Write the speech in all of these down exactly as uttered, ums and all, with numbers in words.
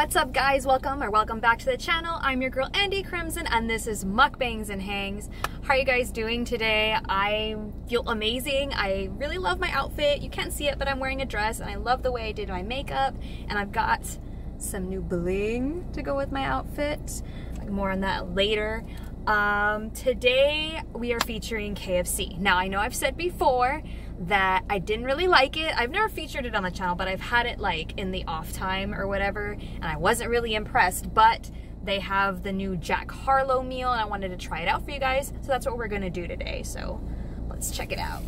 What's up guys, welcome or welcome back to the channel. I'm your girl Andy Crimson and this is Mukbangs and Hangs. How are you guys doing today? I feel amazing. I really love my outfit. You can't see it but I'm wearing a dress and I love the way I did my makeup and I've got some new bling to go with my outfit. More on that later. Um, today we are featuring K F C. Now I know I've said before that I didn't really like it. I've never featured it on the channel, but I've had it like in the off time or whatever, and I wasn't really impressed, but they have the new Jack Harlow meal and I wanted to try it out for you guys, so that's what we're gonna do today. So let's check it out.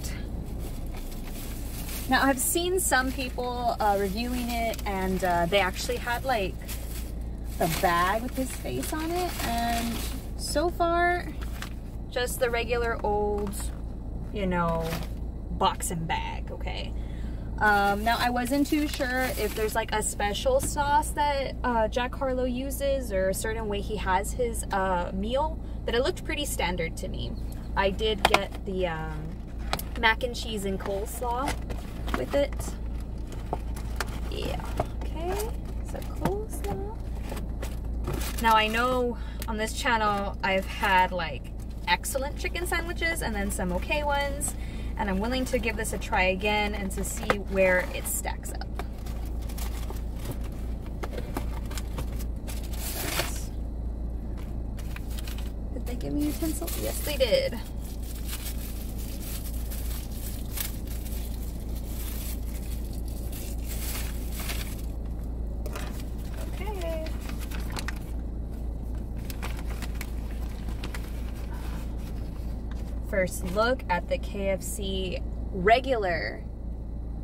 Now I've seen some people uh, reviewing it and uh, they actually had like a bag with his face on it, and so far just the regular old, you know, box and bag. Okay, um, now I wasn't too sure if there's like a special sauce that uh, Jack Harlow uses or a certain way he has his uh, meal, but it looked pretty standard to me. I did get the um, mac and cheese and coleslaw with it. Yeah, okay, so coleslaw. Now I know on this channel I've had like excellent chicken sandwiches and then some okay ones, and I'm willing to give this a try again and to see where it stacks up. Did they give me utensil? Yes they did. First look at the K F C regular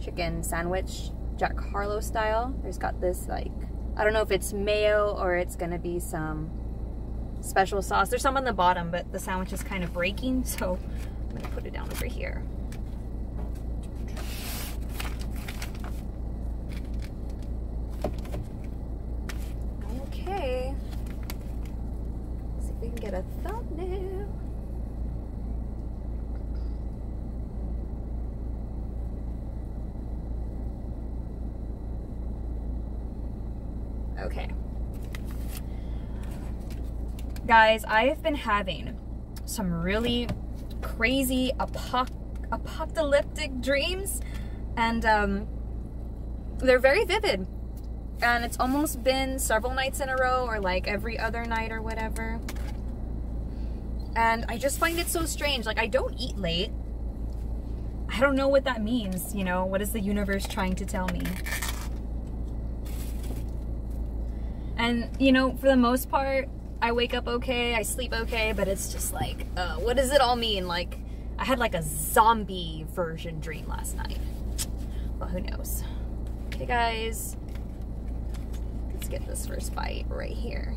chicken sandwich, Jack Harlow style. There's got this like, I don't know if it's mayo or it's gonna be some special sauce. There's some on the bottom, but the sandwich is kind of breaking, so I'm gonna put it down over here. Okay, let's see if we can get a thumbnail. Okay. Guys, I have been having some really crazy apoc apocalyptic dreams, and um, they're very vivid. And it's almost been several nights in a row, or like every other night or whatever. And I just find it so strange. Like, I don't eat late. I don't know what that means, you know? What is the universe trying to tell me? And, you know, for the most part, I wake up okay, I sleep okay, but it's just like, uh, what does it all mean? Like, I had like a zombie version dream last night. But who knows? Okay, guys. Let's get this first bite right here.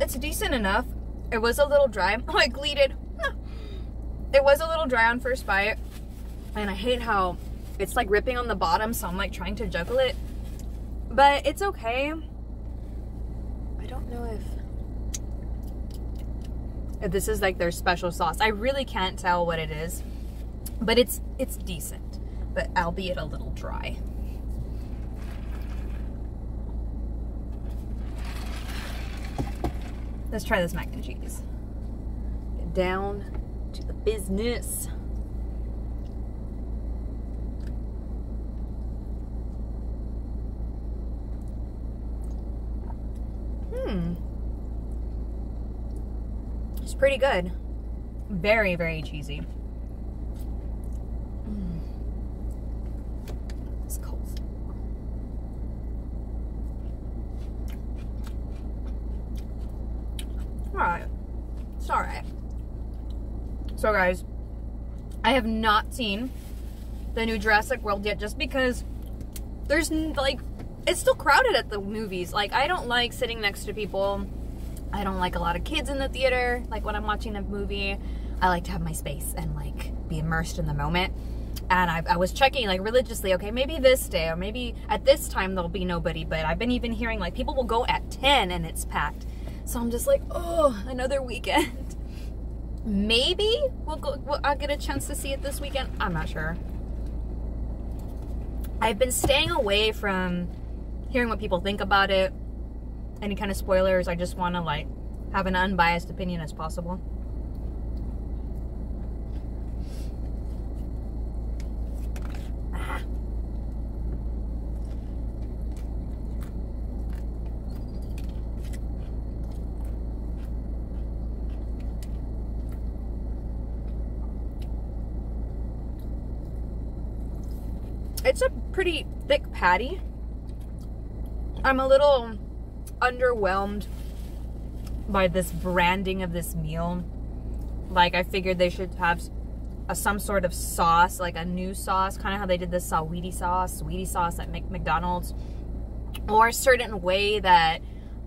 It's decent enough. It was a little dry. Oh, I gleated. It was a little dry on first bite, and I hate how it's like ripping on the bottom, so I'm like trying to juggle it, but it's okay. I don't know if, if this is like their special sauce. I really can't tell what it is, but it's it's decent, but albeit a little dry. Let's try this mac and cheese. Get down to the business. Hmm. It's pretty good. Very, very cheesy. Mm. It's cold. Alright, it's alright. So guys, I have not seen the new Jurassic World yet, just because there's like, it's still crowded at the movies. Like, I don't like sitting next to people I don't like a lot of kids in the theater. Like when I'm watching a movie, I like to have my space and like be immersed in the moment. And I, I was checking like religiously, okay, maybe this day or maybe at this time there'll be nobody, but I've been even hearing like people will go at ten and it's packed. So I'm just like, oh, another weekend. Maybe we'll go, we'll, I'll get a chance to see it this weekend. I'm not sure. I've been staying away from hearing what people think about it. Any kind of spoilers. I just want to like have an unbiased opinion as possible. It's a pretty thick patty. I'm a little underwhelmed by this branding of this meal. Like I figured they should have a, some sort of sauce, like a new sauce, kind of how they did the Saweetie sauce, Saweetie sauce at McDonald's, or a certain way that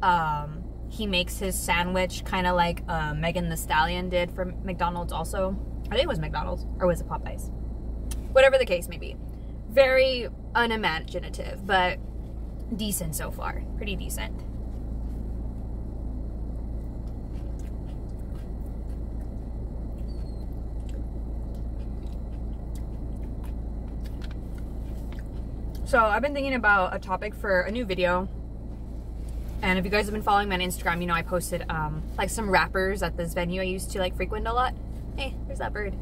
um, he makes his sandwich, kind of like uh, Megan Thee Stallion did for McDonald's also. I think it was McDonald's, or was it Popeyes? Whatever the case may be. Very unimaginative, but decent so far. Pretty decent. So I've been thinking about a topic for a new video. And if you guys have been following me on Instagram, you know I posted um, like some rappers at this venue I used to like frequent a lot. Hey, there's that bird.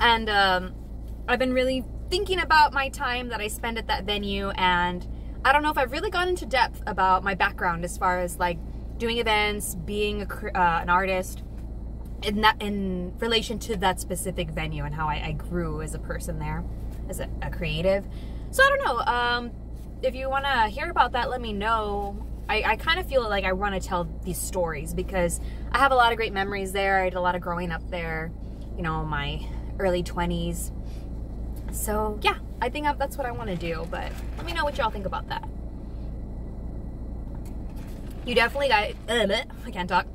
And um, I've been really thinking about my time that I spend at that venue, and I don't know if I've really gone into depth about my background as far as like doing events, being a, uh, an artist in that, in relation to that specific venue and how I, I grew as a person there, as a, a creative. So I don't know, um, if you want to hear about that, let me know. I, I kind of feel like I want to tell these stories because I have a lot of great memories there. I did a lot of growing up there, you know, my early twenties. So yeah, I think I've, that's what I want to do, but let me know what y'all think about that. You definitely got, uh, I can't talk.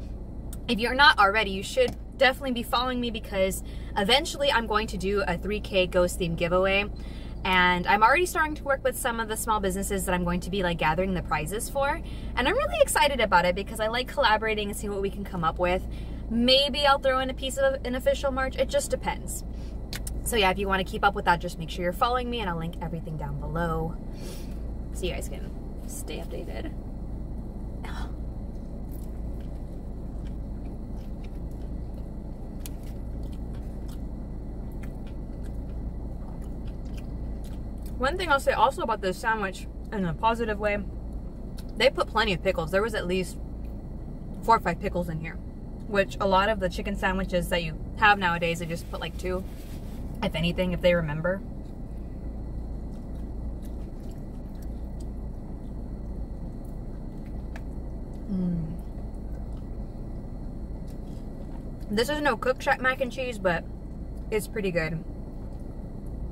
If you're not already, you should definitely be following me because eventually I'm going to do a three K ghost theme giveaway. And I'm already starting to work with some of the small businesses that I'm going to be like gathering the prizes for. And I'm really excited about it because I like collaborating and seeing what we can come up with. Maybe I'll throw in a piece of an official merch. It just depends. So yeah, if you want to keep up with that, just make sure you're following me and I'll link everything down below so you guys can stay updated. Oh. One thing I'll say also about this sandwich in a positive way, they put plenty of pickles. There was at least four or five pickles in here, which a lot of the chicken sandwiches that you have nowadays, they just put like two. If anything, if they remember. Mm. This is no Cook Shack mac and cheese, but it's pretty good.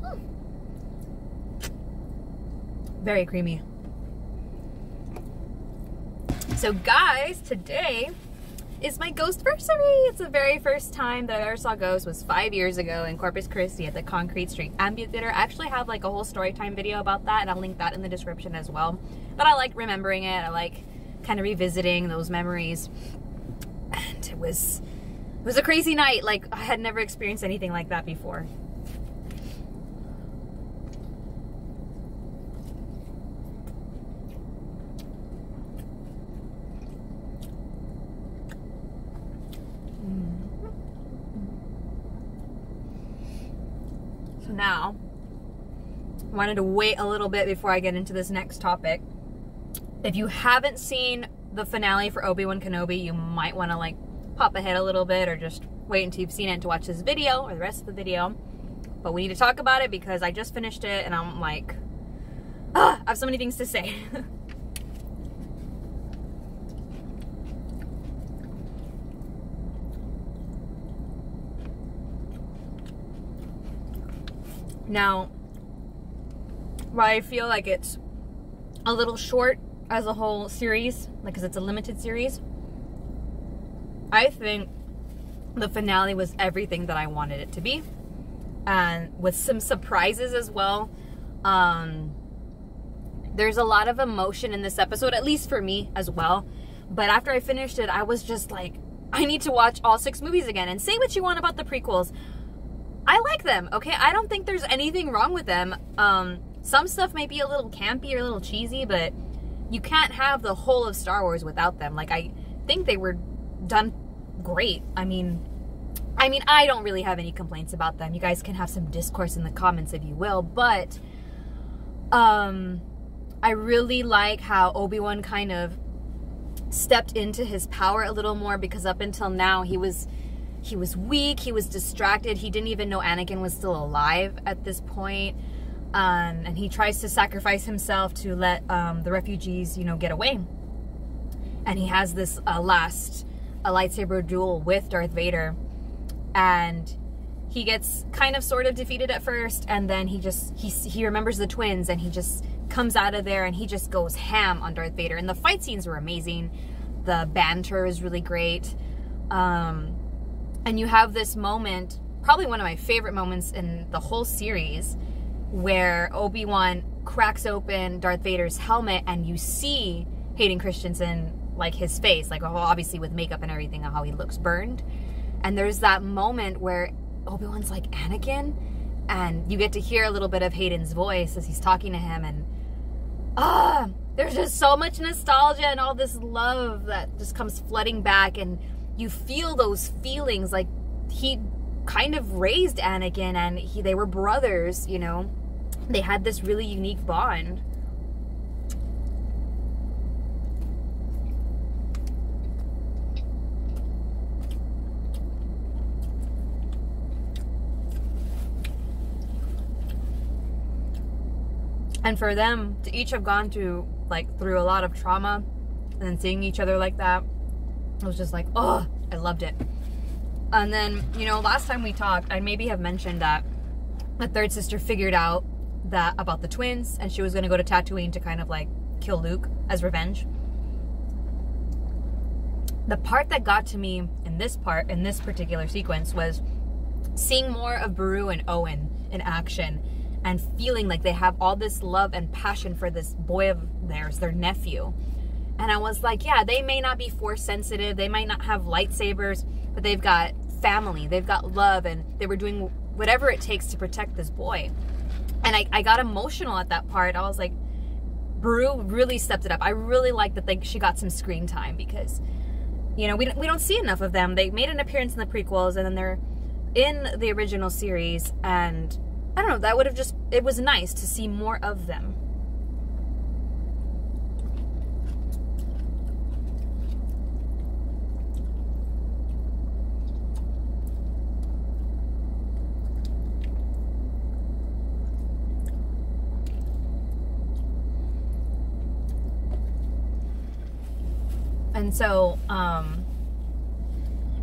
Mm. Very creamy. So guys, today is my Ghostversary. It's the very first time that I ever saw ghosts was five years ago in Corpus Christi at the Concrete Street Amphitheater. I actually have like a whole story time video about that and I'll link that in the description as well. But I like remembering it. I like kind of revisiting those memories. And it was, it was a crazy night. Like I had never experienced anything like that before. Now, I wanted to wait a little bit before I get into this next topic. If you haven't seen the finale for Obi-Wan Kenobi, you might want to like pop ahead a little bit or just wait until you've seen it to watch this video or the rest of the video. But we need to talk about it because I just finished it and I'm like, ah, I have so many things to say. Now, while I feel like it's a little short as a whole series, like because it's a limited series, I think the finale was everything that I wanted it to be, and with some surprises as well. Um, there's a lot of emotion in this episode, at least for me as well. But after I finished it, I was just like, I need to watch all six movies again. And say what you want about the prequels, I like them, okay? I don't think there's anything wrong with them. Um, some stuff may be a little campy or a little cheesy, but you can't have the whole of Star Wars without them. Like, I think they were done great. I mean, I mean, I don't really have any complaints about them. You guys can have some discourse in the comments if you will, but um, I really like how Obi-Wan kind of stepped into his power a little more, because up until now he was he was weak, he was distracted, he didn't even know Anakin was still alive at this point, um, and he tries to sacrifice himself to let um, the refugees, you know, get away, and he has this uh, last a lightsaber duel with Darth Vader, and he gets kind of sort of defeated at first, and then he just he, he remembers the twins, and he just comes out of there and he just goes ham on Darth Vader. And the fight scenes were amazing. The banter is really great. Um, and you have this moment, probably one of my favorite moments in the whole series, where Obi-Wan cracks open Darth Vader's helmet and you see Hayden Christensen, like his face, like obviously with makeup and everything, how he looks burned. And there's that moment where Obi-Wan's like, Anakin? And you get to hear a little bit of Hayden's voice as he's talking to him, and ah, there's just so much nostalgia and all this love that just comes flooding back, and you feel those feelings like he kind of raised Anakin, and he, they were brothers, you know. They had this really unique bond. And for them to each have gone through, like, through a lot of trauma, and then seeing each other like that, it was just like, oh, I loved it. And then, you know, last time we talked, I maybe have mentioned that the third sister figured out that about the twins, and she was going to go to Tatooine to kind of, like, kill Luke as revenge. The part that got to me in this part, in this particular sequence, was seeing more of Beru and Owen in action, and feeling like they have all this love and passion for this boy of theirs, their nephew. And I was like, yeah, they may not be force sensitive, they might not have lightsabers, but they've got family, they've got love, and they were doing whatever it takes to protect this boy. And I, I got emotional at that part. I was like, Beru really stepped it up. I really liked that they, she got some screen time, because, you know, we, we don't see enough of them. They made an appearance in the prequels, and then they're in the original series, and I don't know, that would have just, it was nice to see more of them. And so, um,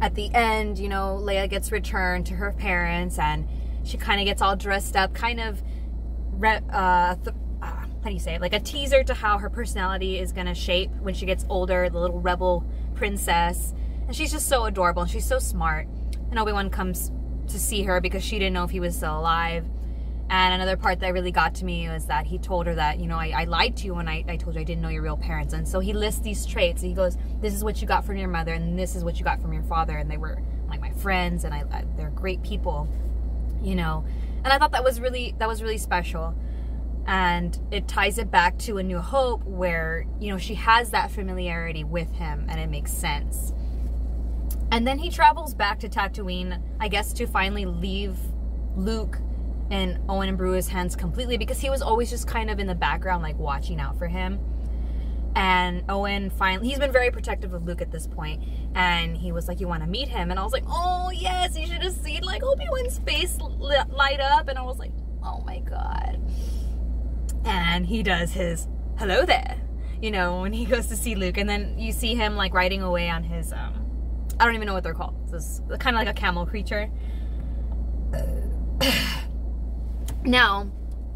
at the end, you know, Leia gets returned to her parents, and she kind of gets all dressed up, kind of, re uh, th uh, how do you say it? Like a teaser to how her personality is going to shape when she gets older, the little rebel princess. And she's just so adorable, and she's so smart. And Obi-Wan comes to see her because she didn't know if he was still alive. And another part that really got to me was that he told her that, you know, I, I lied to you when I, I told you I didn't know your real parents. And so he lists these traits. He goes, this is what you got from your mother, and this is what you got from your father. And they were like my friends, and I, I, they're great people. You know, and I thought that was really, that was really special. And it ties it back to A New Hope, where, you know, she has that familiarity with him, and it makes sense. And then he travels back to Tatooine, I guess, to finally leave Luke and Owen and Beru's hands completely, because he was always just kind of in the background, like watching out for him. And Owen finally, he's been very protective of Luke at this point, and he was like, you want to meet him? And I was like, oh yes, you should have seen like Obi-Wan's face light up, and I was like, oh my god. And he does his hello there, you know, when he goes to see Luke, and then you see him like riding away on his, um, I don't even know what they're called, so it's kind of like a camel creature. Now,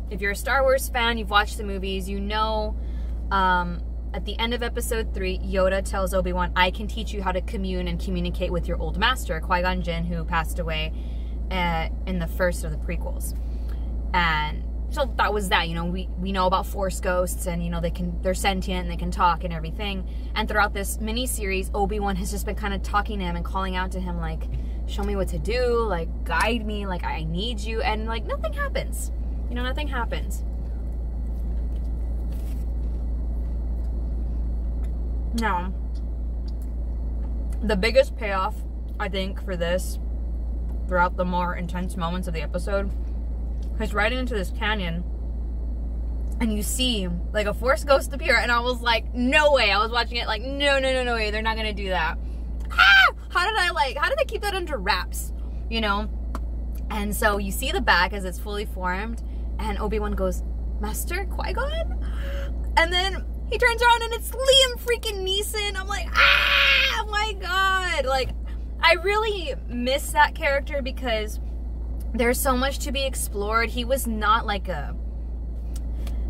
if you're a Star Wars fan, you've watched the movies, you know, um, At the end of episode three, Yoda tells Obi-Wan, I can teach you how to commune and communicate with your old master, Qui-Gon Jinn, who passed away uh, in the first of the prequels. And so that was that, you know, we, we know about force ghosts and, you know, they can, they're sentient and they can talk and everything. And throughout this mini-series, Obi-Wan has just been kind of talking to him and calling out to him, like, show me what to do, like, guide me, like, I need you. And, like, nothing happens. You know, nothing happens. Now, the biggest payoff, I think, for this, throughout the more intense moments of the episode, is right into this canyon, and you see, like, a force ghost appear, and I was like, no way. I was watching it like, no, no, no, no way. They're not going to do that. Ah! How did I, like, how did they keep that under wraps, you know? And so you see the back as it's fully formed, and Obi-Wan goes, Master Qui-Gon? And then he turns around and it's Liam freaking Neeson. I'm like, ah, oh my God. Like, I really miss that character because there's so much to be explored. He was not like a,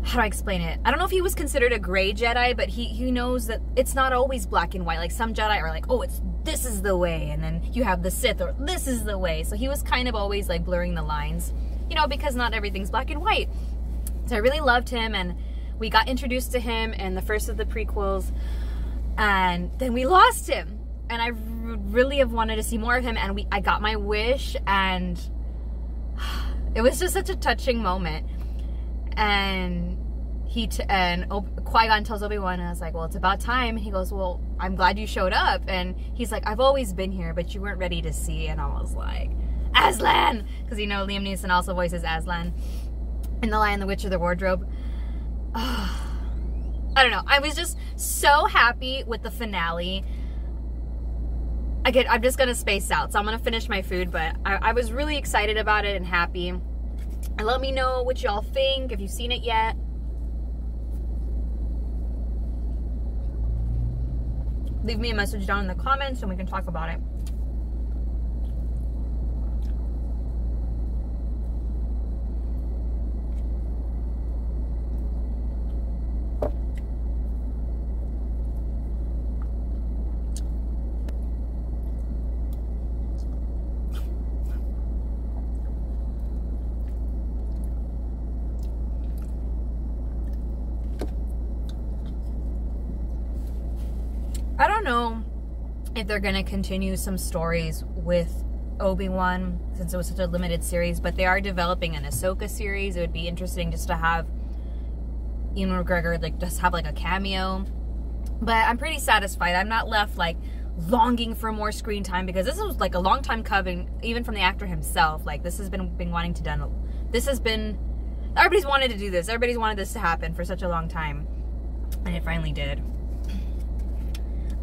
how do I explain it? I don't know if he was considered a gray Jedi, but he, he knows that it's not always black and white. Like, some Jedi are like, oh, it's, this is the way. And then you have the Sith, or this is the way. So he was kind of always like blurring the lines, you know, because not everything's black and white. So I really loved him, and we got introduced to him in the first of the prequels, and then we lost him. And I really have wanted to see more of him, and we I got my wish, and it was just such a touching moment. And he t and Qui-Gon tells Obi-Wan, and I was like, well, it's about time. And he goes, well, I'm glad you showed up. And he's like, I've always been here, but you weren't ready to see. And I was like, Aslan! Because, you know, Liam Neeson also voices Aslan in The Lion, The Witch, or The Wardrobe. I don't know. I was just so happy with the finale. I get, I'm just going to space out, so I'm going to finish my food, but I, I was really excited about it and happy. And let me know what y'all think, if you've seen it yet. Leave me a message down in the comments and we can talk about it. I don't know if they're going to continue some stories with Obi-Wan since it was such a limited series, but they are developing an Ahsoka series. It would be interesting just to have Ewan McGregor, like, just have like a cameo. But I'm pretty satisfied. I'm not left like longing for more screen time, because this was like a long time coming, even from the actor himself. Like, this has been been wanting to done. This has been everybody's wanted to do this. Everybody's wanted this to happen for such a long time, and it finally did.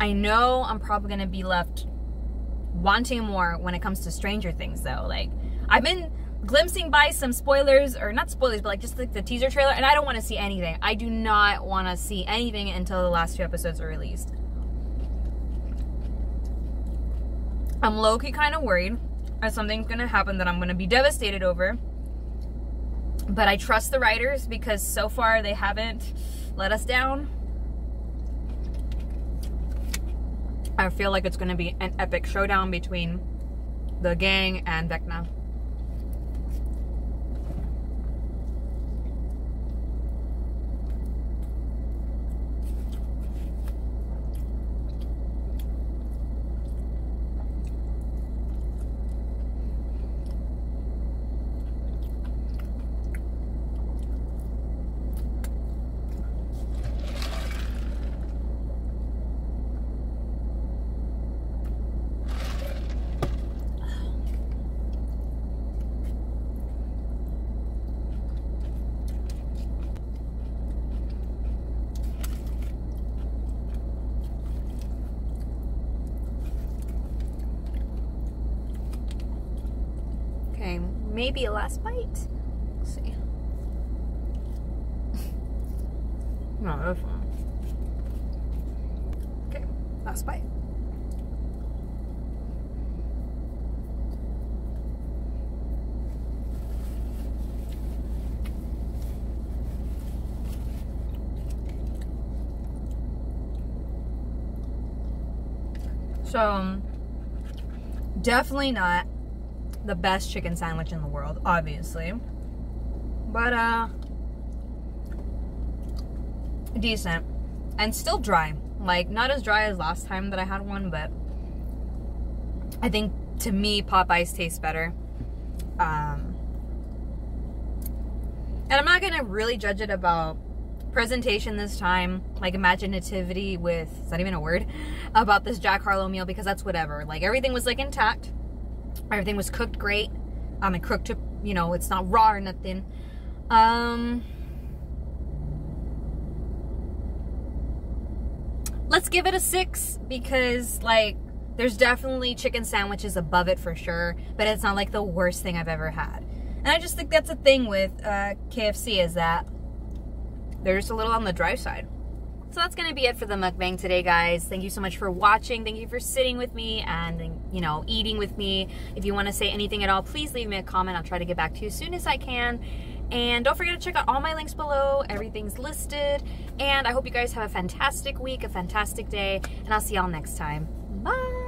I know I'm probably going to be left wanting more when it comes to Stranger Things, though. Like, I've been glimpsing by some spoilers, or not spoilers, but like just like the teaser trailer, and I don't want to see anything. I do not want to see anything until the last two episodes are released. I'm low-key kind of worried that something's going to happen that I'm going to be devastated over. But I trust the writers, because so far they haven't let us down. I feel like it's going to be an epic showdown between the gang and Vecna. Maybe a last bite. Let's see. No, that's fine. Okay, last bite. So, definitely not the best chicken sandwich in the world, obviously. But, uh, decent. And still dry. Like, not as dry as last time that I had one, but I think, to me, Popeye's tastes better. Um, and I'm not going to really judge it about presentation this time, like imaginativity with, is that even a word, about this Jack Harlow meal, because that's whatever. Like, everything was like intact. Everything was cooked great. Um, it cooked, you know, it's not raw or nothing. Um, let's give it a six, because like, there's definitely chicken sandwiches above it for sure, but it's not like the worst thing I've ever had. And I just think that's a thing with uh, K F C, is that they're just a little on the dry side. So that's gonna be it for the mukbang today, guys. Thank you so much for watching. Thank you for sitting with me and, you know, eating with me. If you wanna say anything at all, please leave me a comment. I'll try to get back to you as soon as I can. And don't forget to check out all my links below. Everything's listed. And I hope you guys have a fantastic week, a fantastic day, and I'll see y'all next time. Bye.